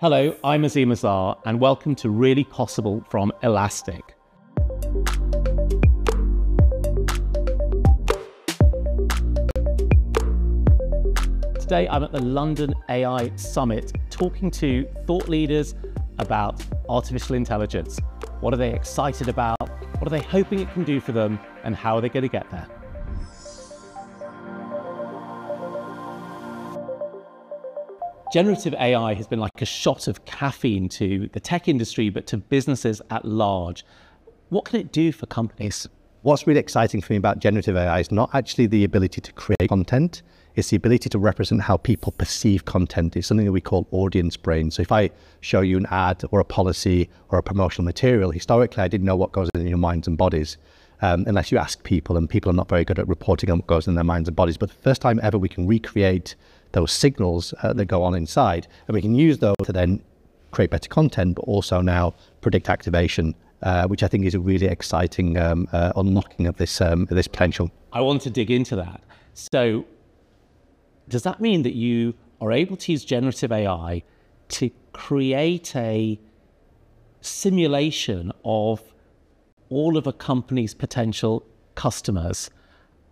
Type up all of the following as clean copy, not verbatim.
Hello, I'm Azeem Azhar, and welcome to Really Possible from Elastic. Today, I'm at the London AI Summit talking to thought leaders about artificial intelligence. What are they excited about? What are they hoping it can do for them? And how are they going to get there? Generative AI has been like a shot of caffeine to the tech industry, but to businesses at large. What can it do for companies? What's really exciting for me about generative AI is not actually the ability to create content, it's the ability to represent how people perceive content. It's something that we call audience brain. So if I show you an ad or a policy or a promotional material, historically I didn't know what goes in your minds and bodies. Unless you ask people, and people are not very good at reporting on what goes in their minds and bodies. But the first time ever we can recreate those signals that go on inside, and we can use those to then create better content, but also now predict activation, which I think is a really exciting unlocking of this potential. I want to dig into that. So does that mean that you are able to use generative AI to create a simulation of all of a company's potential customers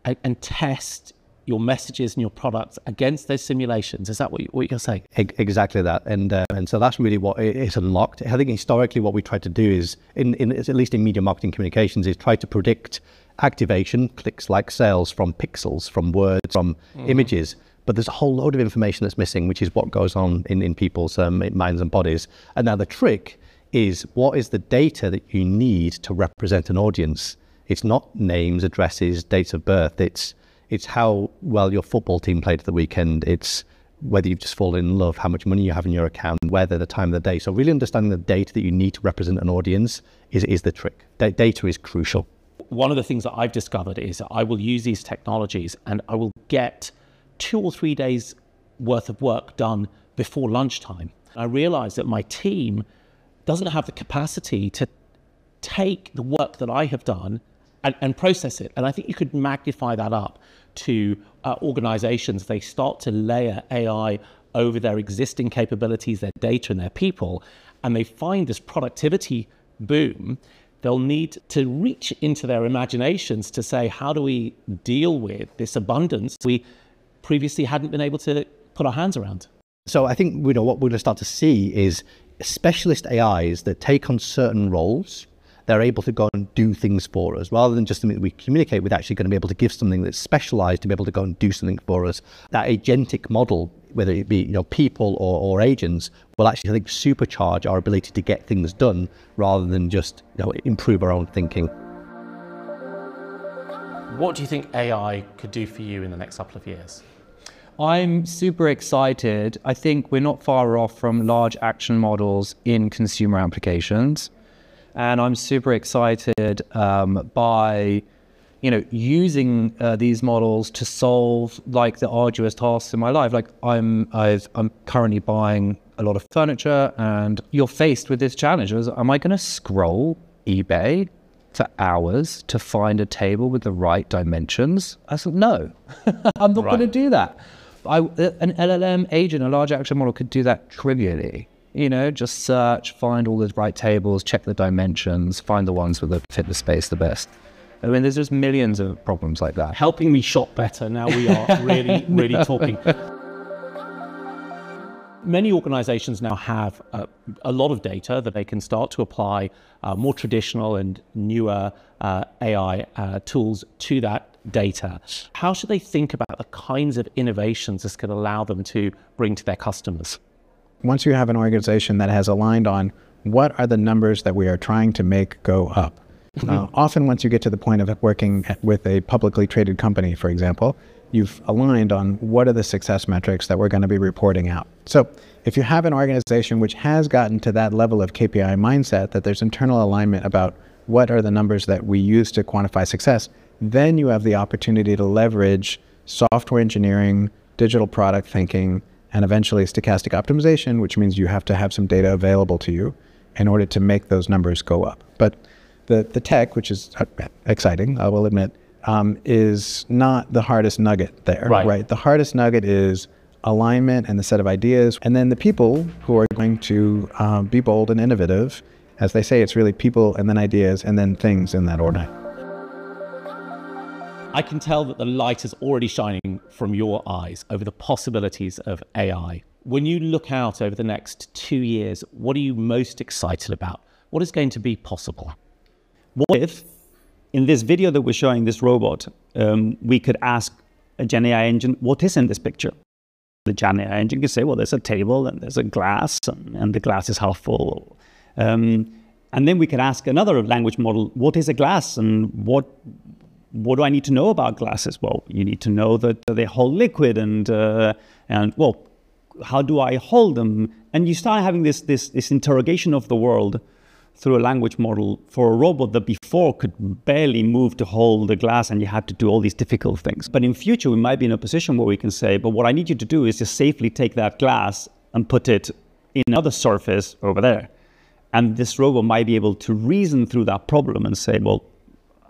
and test your messages and your products against those simulations? Is that what you're saying? Exactly that. And so that's really what it's unlocked. I think historically what we tried to do is, at least in media marketing communications, is try to predict activation, clicks, likes, sales from pixels, from words, from images. But there's a whole load of information that's missing, which is what goes on in people's minds and bodies. And now the trick is, what is the data that you need to represent an audience? It's not names, addresses, dates of birth. It's how well your football team played at the weekend. It's whether you've just fallen in love, how much money you have in your account, weather, the time of the day. So really understanding the data that you need to represent an audience is the trick. Data is crucial. One of the things that I've discovered is that I will use these technologies and I will get 2 or 3 days worth of work done before lunchtime. I realized that my team doesn't have the capacity to take the work that I have done and process it. And I think you could magnify that up to organizations. They start to layer AI over their existing capabilities, their data and their people, and they find this productivity boom. They'll need to reach into their imaginations to say, how do we deal with this abundance we previously hadn't been able to put our hands around? So I think what we're going to start to see is specialist AIs that take on certain roles. They're able to go and do things for us rather than just something that we communicate with. Actually going to be able to give something that's specialized to be able to go and do something for us. That agentic model, whether it be people or agents, will actually, I think, supercharge our ability to get things done rather than just improve our own thinking. What do you think AI could do for you in the next couple of years? I'm super excited. I think we're not far off from large action models in consumer applications. And I'm super excited by using these models to solve the arduous tasks in my life. I'm currently buying a lot of furniture, and you're faced with this challenge. Am I going to scroll eBay for hours to find a table with the right dimensions? I said, no, I'm not going to do that. An LLM agent, a large action model, could do that trivially. Just search, find all the right tables, check the dimensions, find the ones that fit the space the best. I mean, there's just millions of problems like that. Helping me shop better. Now we are really, really talking. Many organizations now have a lot of data that they can start to apply more traditional and newer AI tools to that data. How should they think about the kinds of innovations this could allow them to bring to their customers? Once you have an organization that has aligned on what are the numbers that we are trying to make go up, often once you get to the point of working with a publicly traded company, for example, you've aligned on what are the success metrics that we're going to be reporting out. So if you have an organization which has gotten to that level of KPI mindset, that there's internal alignment about what are the numbers that we use to quantify success, then you have the opportunity to leverage software engineering, digital product thinking, and eventually stochastic optimization, which means you have to have some data available to you in order to make those numbers go up. But the tech, which is exciting, I will admit, is not the hardest nugget there, right? The hardest nugget is alignment and the set of ideas. And then the people who are going to be bold and innovative. As they say, it's really people and then ideas and then things in that order. I can tell that the light is already shining from your eyes over the possibilities of AI. When you look out over the next 2 years, what are you most excited about? What is going to be possible? What if, in this video that we're showing this robot, we could ask a Gen AI engine, what is in this picture? The Gen AI engine could say, well, there's a table and there's a glass and the glass is half full. And then we could ask another language model, what is a glass and what do I need to know about glasses? Well, you need to know that they hold liquid and well, how do I hold them? And you start having this interrogation of the world through a language model for a robot that before could barely move to hold the glass and you had to do all these difficult things. But in future, we might be in a position where we can say, but what I need you to do is just safely take that glass and put it in another surface over there. And this robot might be able to reason through that problem and say, well,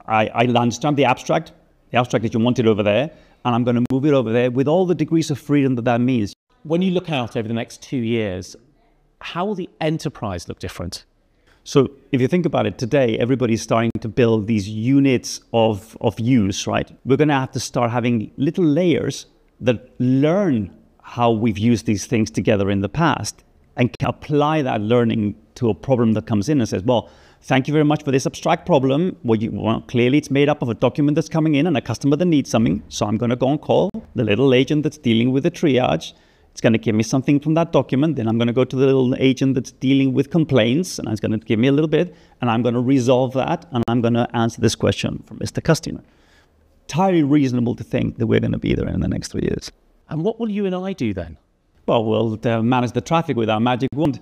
I understand the abstract that you wanted over there, and I'm going to move it over there with all the degrees of freedom that that means. When you look out over the next 2 years, how will the enterprise look different? So if you think about it today, everybody's starting to build these units of use, right? We're going to have to start having little layers that learn how we've used these things together in the past and can apply that learning to a problem that comes in and says, well, thank you very much for this abstract problem. Well, clearly it's made up of a document that's coming in and a customer that needs something. So I'm going to go and call the little agent that's dealing with the triage. It's going to give me something from that document. Then I'm going to go to the little agent that's dealing with complaints and it's going to give me a little bit and I'm going to resolve that and I'm going to answer this question from Mr. Customer. Entirely reasonable to think that we're going to be there in the next 3 years. And what will you and I do then? Well, we'll manage the traffic with our magic wand.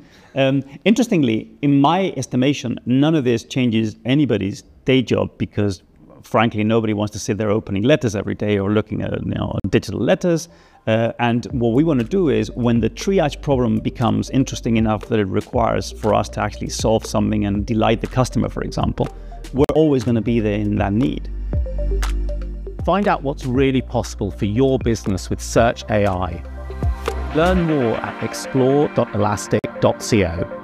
Interestingly, in my estimation, none of this changes anybody's day job because frankly, nobody wants to sit there opening letters every day or looking at digital letters. And what we want to do is when the triage problem becomes interesting enough that it requires for us to actually solve something and delight the customer, for example, we're always going to be there in that need. Find out what's really possible for your business with Search AI. Learn more at explore.elastic.co.